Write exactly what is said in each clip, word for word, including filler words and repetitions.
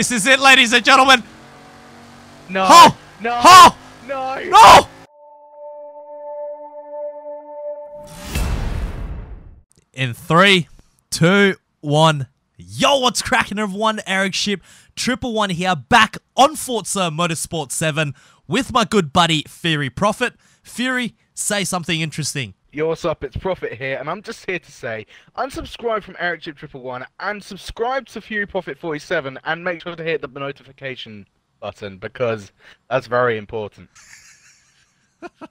This is it, ladies and gentlemen. No. Oh, no. Oh, no. No. No. In three, two, one. Yo, what's cracking everyone? Eric Ship, Triple One here, back on Forza Motorsport seven with my good buddy Fury Prophet. Fury, say something interesting. Yo, what's up? It's Prophet here, and I'm just here to say, unsubscribe from Eric Ship Triple One and subscribe to Fury Prophet forty-seven, and make sure to hit the notification button because that's very important.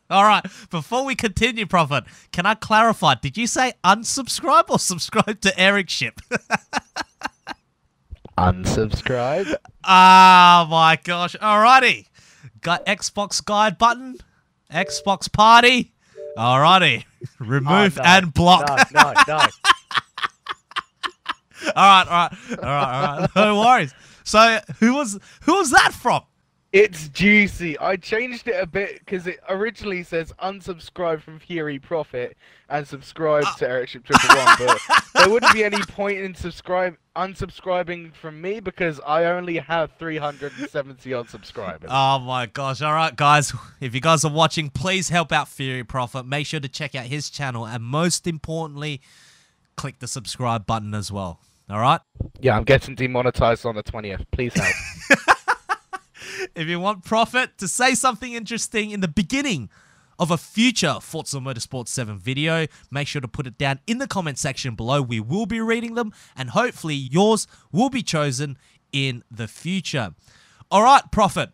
All right. Before we continue, Prophet, can I clarify? Did you say unsubscribe or subscribe to Eric Ship? Unsubscribe. Ah, oh, my gosh. Alrighty. Got Xbox guide button. Xbox party. Alrighty. Remove oh, no, and block. No, no, no. Alright, alright. Alright, alright. No worries. So who was who was that from? It's juicy. I changed it a bit because it originally says unsubscribe from Fury Prophet and subscribe oh. to Eric Ship Triple One, but there wouldn't be any point in subscribe unsubscribing from me because I only have three hundred seventy odd subscribers. Oh my gosh. All right, guys. If you guys are watching, please help out Fury Prophet. Make sure to check out his channel and most importantly, click the subscribe button as well. All right? Yeah, I'm getting demonetized on the twentieth. Please help. If you want Prophet to say something interesting in the beginning of a future Forza Motorsport seven video, make sure to put it down in the comment section below. We will be reading them, and hopefully yours will be chosen in the future. All right, Prophet,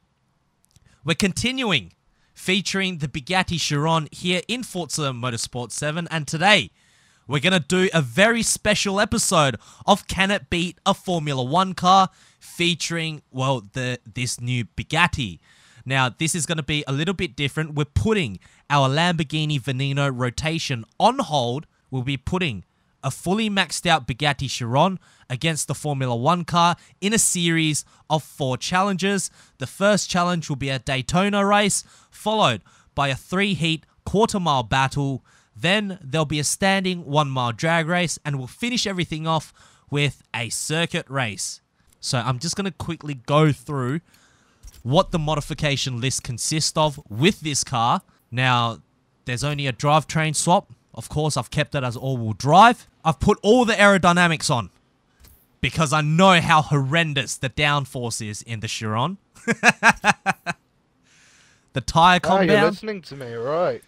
we're continuing featuring the Bugatti Chiron here in Forza Motorsport seven, and today we're going to do a very special episode of Can It Beat a Formula One Car? Featuring, well, the this new Bugatti. Now, this is going to be a little bit different. We're putting our Lamborghini Veneno rotation on hold. We'll be putting a fully maxed out Bugatti Chiron against the Formula One car in a series of four challenges. The first challenge will be a Daytona race, followed by a three-heat quarter-mile battle. Then there'll be a standing one-mile drag race, and we'll finish everything off with a circuit race. So I'm just going to quickly go through what the modification list consists of with this car. Now, there's only a drivetrain swap. Of course, I've kept it as all-wheel drive. I've put all the aerodynamics on because I know how horrendous the downforce is in the Chiron. The tire compound. Oh, you're listening to me, right?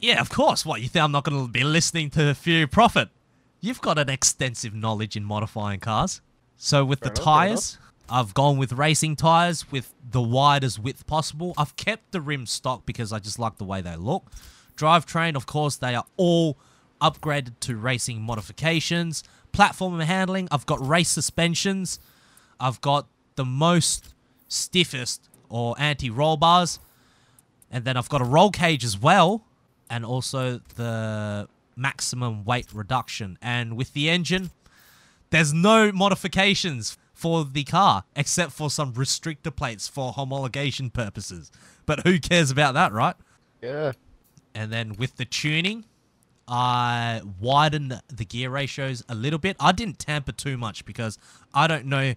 Yeah, of course. What, you think I'm not going to be listening to Fury Prophet? You've got an extensive knowledge in modifying cars. So with fair the enough, tires, I've gone with racing tires with the widest width possible. I've kept the rim stock because I just like the way they look. Drivetrain, of course, they are all upgraded to racing modifications. Platform and handling, I've got race suspensions. I've got the most stiffest or anti-roll bars. And then I've got a roll cage as well. And also the maximum weight reduction. And with the engine, there's no modifications for the car except for some restrictor plates for homologation purposes. But who cares about that, right? Yeah. And then with the tuning, I widened the gear ratios a little bit. I didn't tamper too much because I don't know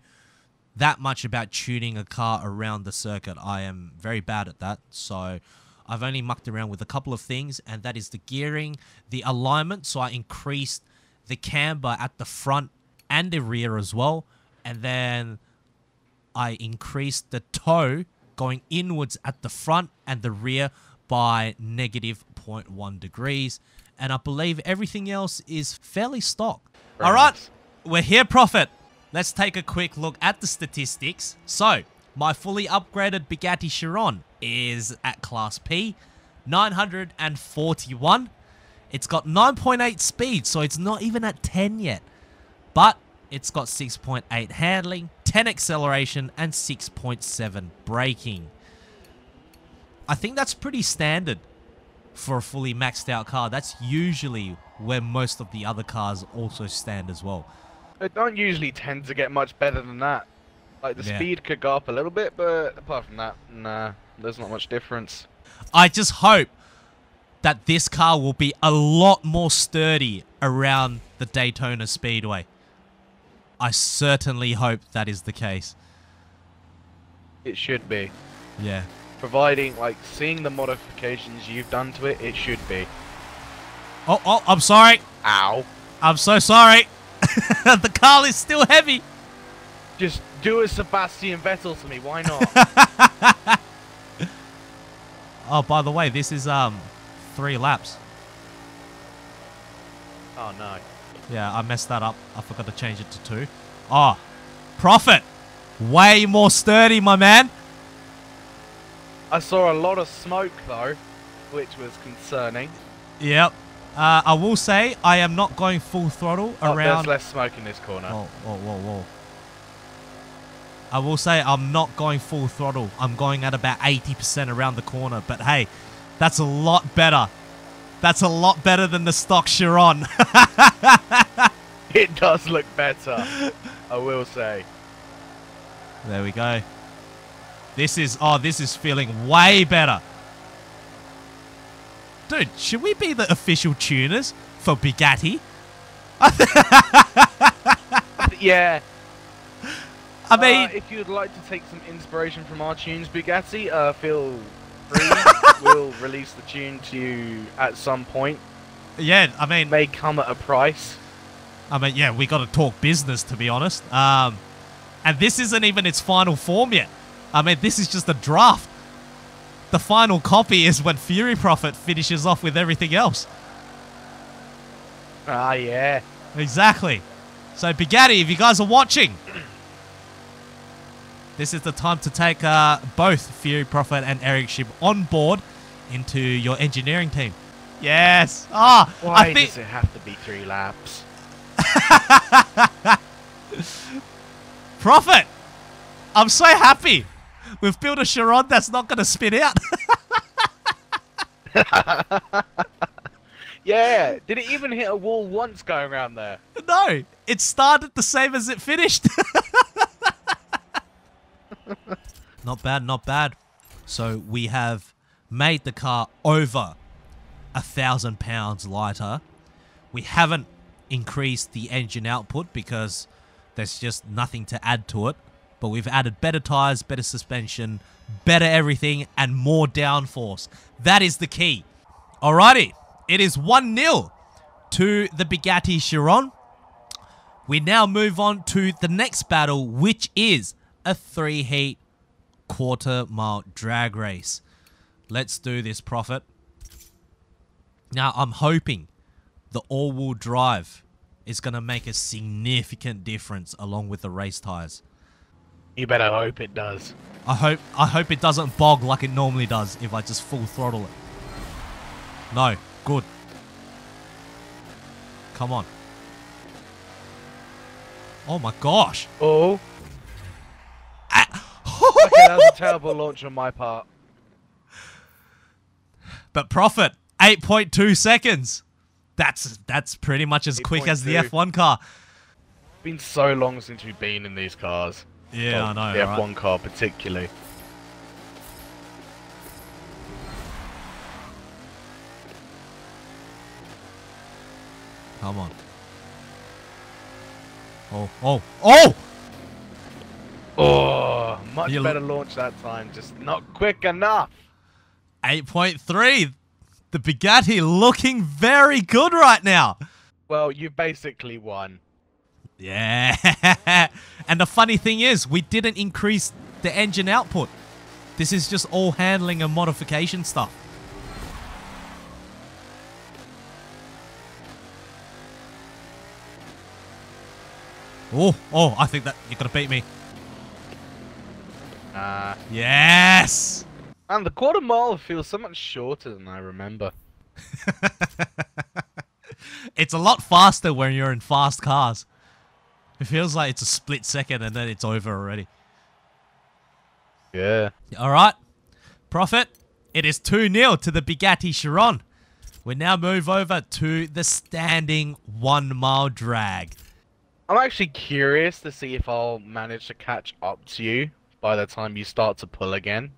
that much about tuning a car around the circuit. I am very bad at that, so I've only mucked around with a couple of things, and that is the gearing, the alignment. So I increased the camber at the front and the rear as well. And then I increased the toe going inwards at the front and the rear by negative zero point one degrees. And I believe everything else is fairly stock. All right, we're here, Prophet. Let's take a quick look at the statistics. So my fully upgraded Bugatti Chiron is at Class P, nine hundred forty-one. It's got nine point eight speed, so it's not even at ten yet. But it's got six point eight handling, ten acceleration, and six point seven braking. I think that's pretty standard for a fully maxed out car. That's usually where most of the other cars also stand as well. They don't usually tend to get much better than that. Like, the yeah. speed could go up a little bit, but apart from that, nah, there's not much difference. I just hope that this car will be a lot more sturdy around the Daytona Speedway. I certainly hope that is the case. It should be. Yeah. Providing, like, seeing the modifications you've done to it, it should be. Oh, oh, I'm sorry. Ow. I'm so sorry. The car is still heavy. Just do a Sebastian Vettel to me. Why not? Oh, by the way, this is um three laps. Oh, no. Yeah, I messed that up. I forgot to change it to two. Oh, Prophet. Way more sturdy, my man. I saw a lot of smoke, though, which was concerning. Yep. Uh, I will say I am not going full throttle around... Oh, there's less smoke in this corner. Whoa, whoa, whoa, whoa. I will say I'm not going full throttle. I'm going at about eighty percent around the corner. But hey, that's a lot better. That's a lot better than the stock Chiron. It does look better, I will say. There we go. This is... Oh, this is feeling way better. Dude, should we be the official tuners for Bugatti? Yeah. I mean... Uh, if you'd like to take some inspiration from our tunes, Bugatti, uh, feel free. We'll release the tune to you at some point. Yeah, I mean... It may come at a price. I mean, yeah, we got to talk business, to be honest. Um, and this isn't even its final form yet. I mean, this is just a draft. The final copy is when Fury Prophet finishes off with everything else. Ah, yeah. Exactly. So, Bugatti, if you guys are watching, this is the time to take uh, both Fury Prophet and Eric Ship on board into your engineering team. Yes. Ah, oh, why I does it have to be three laps? Prophet, I'm so happy. We've built a Chiron that's not going to spin out. Yeah. Did it even hit a wall once going around there? No. It started the same as it finished. Not bad, not bad. So we have made the car over a thousand pounds lighter. We haven't increased the engine output because there's just nothing to add to it. But we've added better tires, better suspension, better everything, and more downforce. That is the key. Alrighty, it is one nil to the Bugatti Chiron. We now move on to the next battle, which is a three-heat quarter-mile drag race. Let's do this, Prophet. Now, I'm hoping the all-wheel drive is going to make a significant difference along with the race tires. You better hope it does. I hope I hope it doesn't bog like it normally does if I just full throttle it. No, good. Come on. Oh my gosh. Oh. Ah. Okay, that was a terrible launch on my part. But Prophet, eight point two seconds. That's that's pretty much as quick as the F one car. It's been so long since we've been in these cars. Yeah, oh, I know. The F one right? car particularly. Come on. Oh, oh, oh! Oh, much you better launch that time. Just not quick enough. eight point three. The Bugatti looking very good right now. Well, you basically won. Yeah. And the funny thing is, we didn't increase the engine output. This is just all handling and modification stuff. Oh, oh, I think that you're going to beat me. Uh, yes! And the quarter mile feels so much shorter than I remember. It's a lot faster when you're in fast cars. It feels like it's a split second and then it's over already. Yeah. Alright. Prophet, it is two nil to the Bugatti Chiron. We now move over to the standing one mile drag. I'm actually curious to see if I'll manage to catch up to you by the time you start to pull again.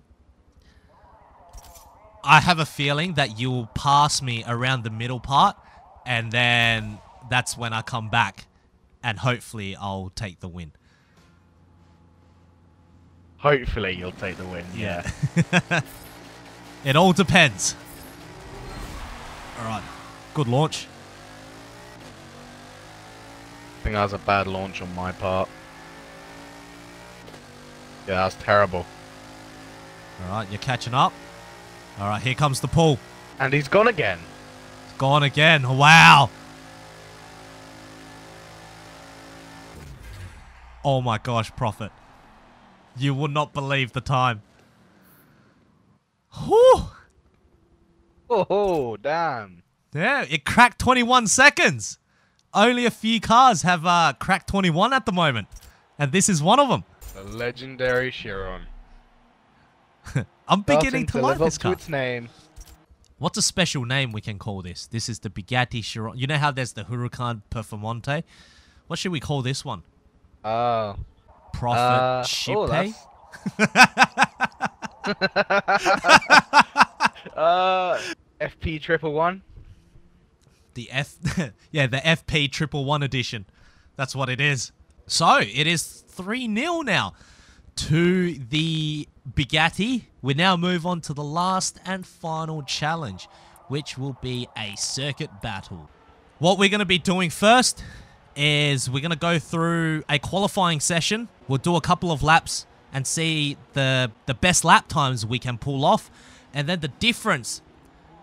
I have a feeling that you'll pass me around the middle part and then that's when I come back. And hopefully I'll take the win. Hopefully you'll take the win. Yeah. yeah. It all depends. All right. Good launch. I think that was a bad launch on my part. Yeah, that's terrible. All right, you're catching up. All right, here comes the pull. And he's gone again. He's gone again. Wow. Oh my gosh, Prophet. You would not believe the time. Whew. Oh, damn. Yeah, it cracked twenty-one seconds. Only a few cars have uh, cracked twenty-one at the moment. And this is one of them. The legendary Chiron. I'm beginning to, to like this car. Its name. What's a special name we can call this? This is the Bugatti Chiron. You know how there's the Huracan Performante? What should we call this one? Oh. Uh, Prophet uh, Ship. Oh, uh, F P triple one. The F, yeah, the F P triple one edition. That's what it is. So it is three nil now to the Bugatti. We now move on to the last and final challenge, which will be a circuit battle. What we're going to be doing first is we're going to go through a qualifying session. We'll do a couple of laps and see the, the best lap times we can pull off. And then the difference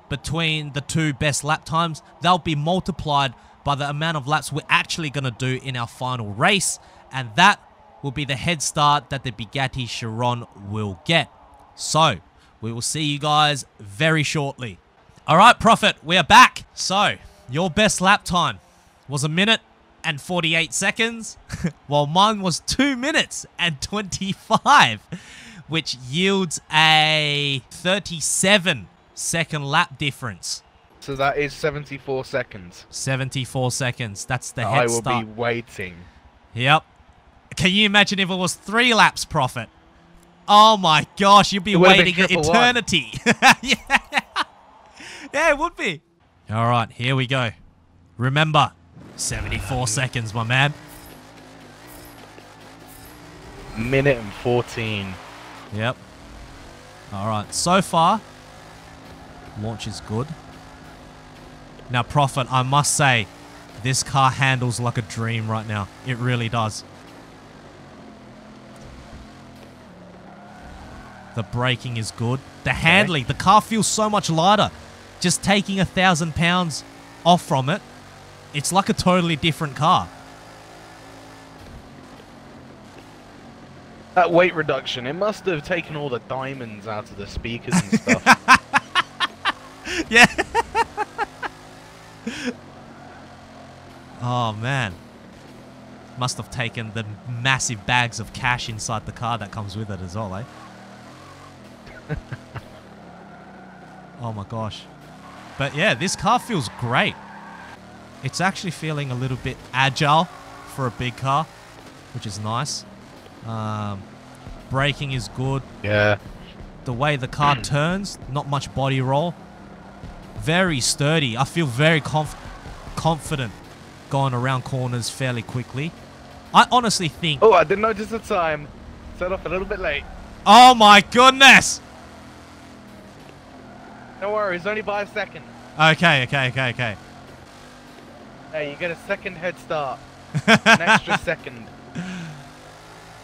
between the two best lap times, they'll be multiplied by the amount of laps we're actually going to do in our final race. And that will be the head start that the Bugatti Chiron will get. So, we will see you guys very shortly. All right, Prophet, we are back. So, your best lap time was a minute and forty-eight seconds, while mine was two minutes and twenty-five, which yields a thirty-seven second lap difference. So that is seventy-four seconds. seventy-four seconds. That's the head start. I will be waiting. Yep. Can you imagine if it was three laps, Prophet? Oh my gosh, you'd be waiting an eternity. yeah. yeah, it would be. All right, here we go. Remember, seventy-four seconds, my man. Minute and fourteen. Yep. All right, so far, launch is good. Now, Prophet, I must say, this car handles like a dream right now. It really does. The braking is good. The handling, the car feels so much lighter. Just taking a thousand pounds off from it, it's like a totally different car. That weight reduction, it must have taken all the diamonds out of the speakers and stuff. yeah. oh, man. Must have taken the massive bags of cash inside the car that comes with it as well, eh? oh my gosh. But yeah, this car feels great. It's actually feeling a little bit agile for a big car, which is nice. Um, braking is good. Yeah. The way the car turns, not much body roll. Very sturdy. I feel very conf confident going around corners fairly quickly. I honestly think... Oh, I didn't notice the time. Set off a little bit late. Oh my goodness! Don't worry, it's only by a second. Okay, okay, okay, okay. Hey, you get a second head start. An extra second.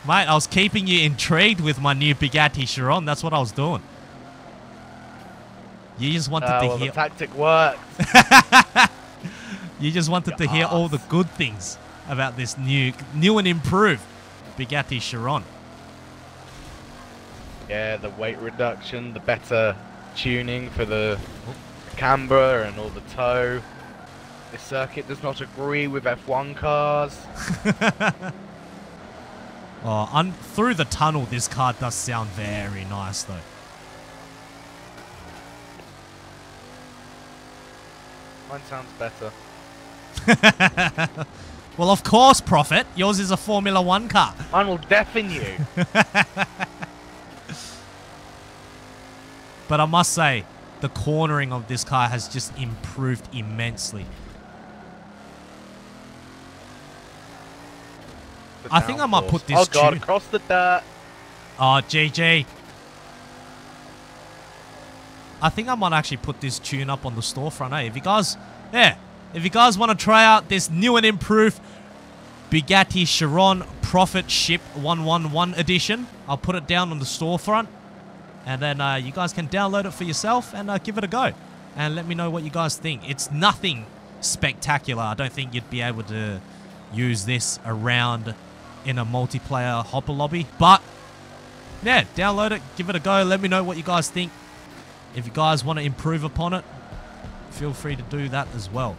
Mate, I was keeping you intrigued with my new Bugatti Chiron. That's what I was doing. You just wanted uh, to well, hear... the tactic worked. you just wanted Your to hear ass. all the good things about this new, new and improved Bugatti Chiron. Yeah, the weight reduction, the better tuning for the camber and all the tow. This circuit does not agree with F one cars. oh, un through the tunnel, this car does sound very nice, though. Mine sounds better. well, of course, Prophet. Yours is a Formula One car. Mine will deafen you. but I must say, the cornering of this car has just improved immensely. I think I might put this... Oh god, across the dirt. Oh, G G. I think I might actually put this tune up on the storefront, eh? If you guys, yeah, if you guys want to try out this new and improved Bugatti Chiron Prophet Ship one eleven edition, I'll put it down on the storefront. And then uh, you guys can download it for yourself and uh, give it a go. And let me know what you guys think. It's nothing spectacular. I don't think you'd be able to use this around in a multiplayer hopper lobby. But, yeah, download it, give it a go. Let me know what you guys think. If you guys want to improve upon it, feel free to do that as well.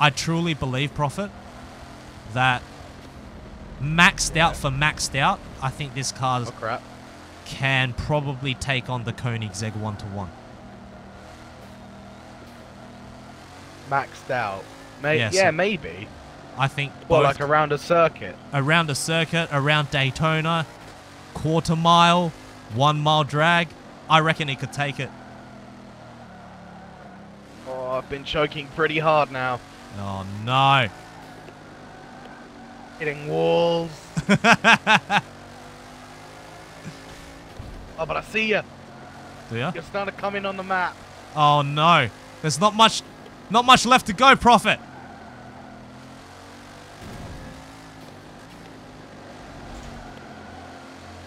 I truly believe, Prophet, that maxed yeah. out for maxed out, I think this car oh, crap. can probably take on the Koenigsegg One to One. Maxed out, maybe. Yeah, yeah so maybe. I think. Well, like around a circuit. Around a circuit, around Daytona, quarter mile, one mile drag. I reckon he could take it. Oh, I've been choking pretty hard now. Oh no! Hitting walls. Oh, but I see you. Do ya? You're starting to come in on the map. Oh no! There's not much. Not much left to go, Prophet.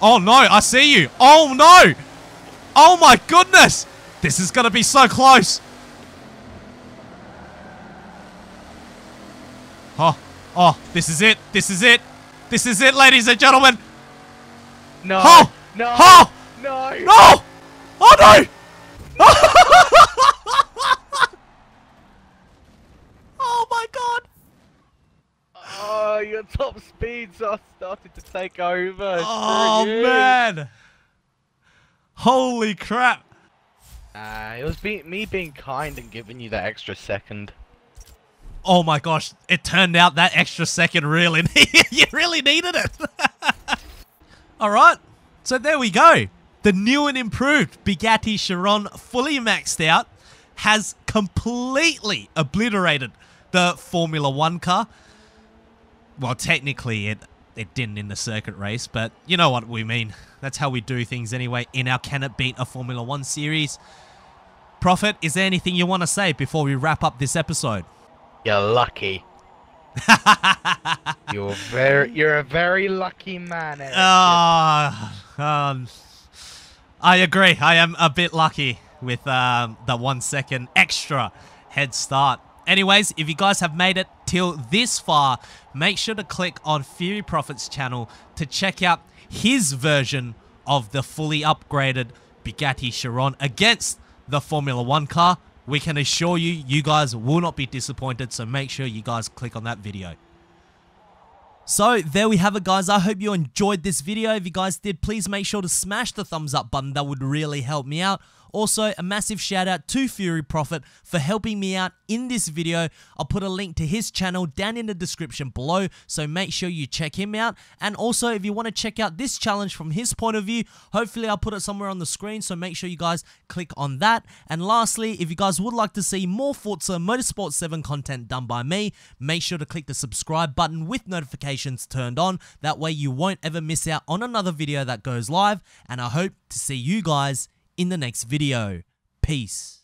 Oh no, I see you. Oh no! Oh my goodness! This is gonna be so close. Oh, oh, this is it. This is it. This is it, ladies and gentlemen. No. Oh, no. Oh, no. No. Oh no. Your top speed, so I started to take over. Oh man! Holy crap! Uh, it was be me being kind and giving you that extra second. Oh my gosh! It turned out that extra second really you really needed it. All right, so there we go. The new and improved Bugatti Chiron, fully maxed out, has completely obliterated the Formula One car. Well, technically, it, it didn't in the circuit race, but you know what we mean. That's how we do things anyway in our Can It Beat a Formula One series. Prophet, is there anything you want to say before we wrap up this episode? You're lucky. you're very, you're a very lucky man, Eric. Oh, um, I agree. I am a bit lucky with um, the one second extra head start. Anyways, if you guys have made it till this far, make sure to click on Fury Prophet's channel to check out his version of the fully upgraded Bugatti Chiron against the Formula One car. We can assure you, you guys will not be disappointed, so make sure you guys click on that video. So, there we have it, guys. I hope you enjoyed this video. If you guys did, please make sure to smash the thumbs up button. That would really help me out. Also, a massive shout out to Fury Prophet for helping me out in this video. I'll put a link to his channel down in the description below, so make sure you check him out. And also, if you want to check out this challenge from his point of view, hopefully I'll put it somewhere on the screen, so make sure you guys click on that. And lastly, if you guys would like to see more Forza Motorsport seven content done by me, make sure to click the subscribe button with notifications turned on. That way you won't ever miss out on another video that goes live, and I hope to see you guys in the next video. Peace.